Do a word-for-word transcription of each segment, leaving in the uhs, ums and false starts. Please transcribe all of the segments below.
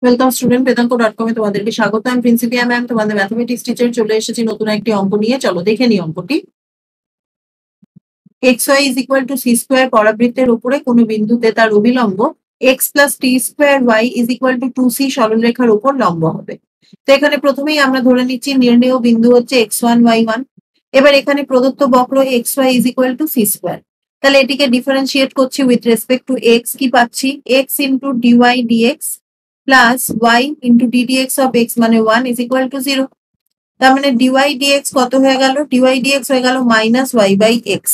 Welcome student, VidOnko dot com में तुम्हारे लिए स्वागत है। मैं प्रिंसिपिया मैम तुम्हारे मैथमेटिक्स टीचर चले এসেছি নতুন একটি অঙ্ক নিয়ে। চলো দেখে নিই অঙ্কটি। xy = c² পরাবৃত্তের উপরে কোনো বিন্দুতে তার অভিলম্ব x + t² y = two C সরলরেখার উপর লম্ব হবে। তো এখানে প্রথমেই আমরা ধরে নিচ্ছি নির্ণেয় বিন্দু হচ্ছে x one y one। এবার এখানে প্রদত্ত বক্র xy = c² তাহলে এটিকে ডিফারেনশিয়েট করছি উইথ রেসপেক্ট টু x কি পাচ্ছি x * dy dx plus y into ddx of x माने one is equal to zero। तामने dy dx को तो है गालो dy dx है गालो minus y by x।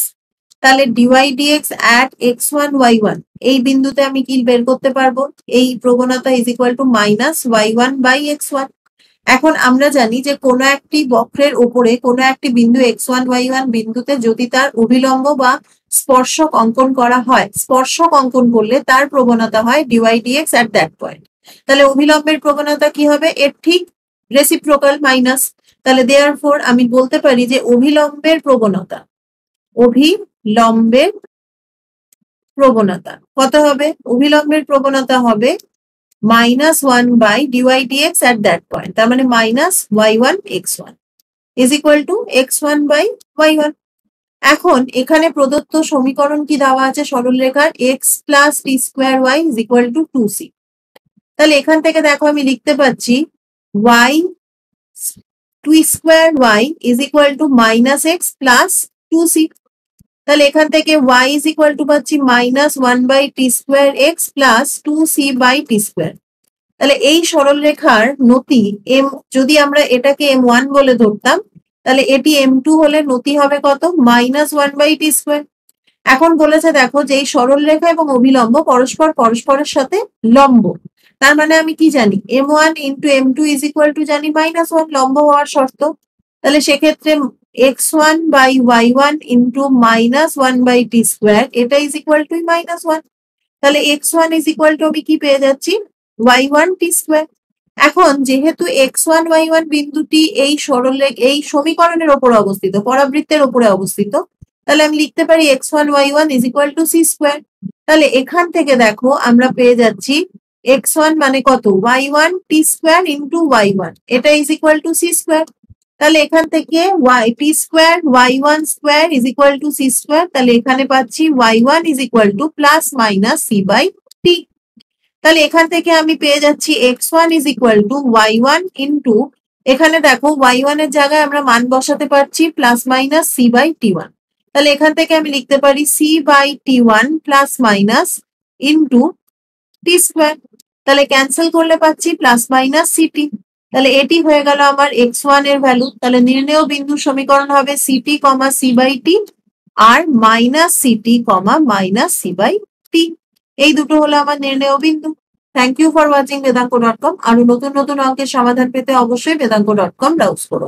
ताले dy dx at x one y one ए बिंदु ते हमें कील बेर कोते पार बो ए प्रवणता is equal to minus y one by x one। এখন আমরা জানি যে কোন একটি বক্রের উপরে কোন একটি বিন্দু x one y one বিন্দুতে যদি তার অভিলম্ব বা স্পর্শক অঙ্কন করা হয় স্পর্শক অঙ্কন করলে তার প্রবণতা হয় dy dx at that point। তাহলে অভিলম্বের প্রবণতা কি হবে এর ঠিক রেসিপ্রোকাল মাইনাস। তাহলে देयरफॉर আমি বলতে পারি যে অভিলম্বের প্রবণতা অভিলম্বের প্রবণতা কত হবে অভিলম্বের প্রবণতা হবে minus one by dy dx at that point. That means minus y one x one is equal to x one by y one. এখন এখানে প্রদত্ত সমীকরণ কি দেওয়া আছে সরলরেখার x plus t square y is equal to two c। তাহলে এখান থেকে দেখো আমি লিখতে পাচ্ছি y t square y is equal to minus x plus two c। তাহলে এখান থেকে y is equal to পাচ্ছি minus one by t square x plus two c by t square। তাহলে এই সরলরেখার নতি m যদি আমরা এটাকে m one বলে ধরতাম তাহলে এটি m two হলে নতি হবে কত minus one by t square। এখন বলেছে দেখো যে এই সরলরেখা এবং অভিলম্ব পরস্পর পরস্পরের সাথে লম্ব। তার মানে আমি কি জানি m one into m two is equal to জানি minus one লম্ব হওয়ার শর্ত। তাহলে সে ক্ষেত্রে x one by y one into minus one by t square eta is equal to minus one। তাহলে x one is equal to আমি কি পেয়ে যাচ্ছি y one t square। এখন যেহেতু x one y one বিন্দুটি এই সরলরেখা এই সমীকরণের উপর অবস্থিত পরাবৃত্তের উপরে অবস্থিত তাহলে আমি লিখতে পারি x one y one is equal to c square। তাহলে এখান থেকে দেখো আমরা পেয়ে যাচ্ছি x one মানে কত y one t square into y one eta is equal to c square। তাহলে এখান থেকে y t square y one square is equal to c square। তাহলে এখানে পাচ্ছি y one is equal to plus minus c by t। তাহলে এখান থেকে আমি পেয়ে যাচ্ছি x one is equal to y one into এখানে দেখো y one এর জায়গায় আমরা মান বসাতে পারছি plus minus c by t one। তাহলে এখান থেকে আমি লিখতে পারি c by t one plus minus into t square। তাহলে ক্যান্সেল করলে পাচ্ছি plus minus ct। তাহলে এটি হয়ে গেল আমার x one এর ভ্যালু। তাহলে নির্ণেয় বিন্দু সমীকরণ হবে ct, c by t R minus ct, minus c by t। এই দুটো হলো আমার নির্ণেয় বিন্দু। Thank you for watching VidOnko dot com। আর নতুন নতুন অঙ্কের সমাধান পেতে অবশ্যই VidOnko dot com ব্রাউজ করো।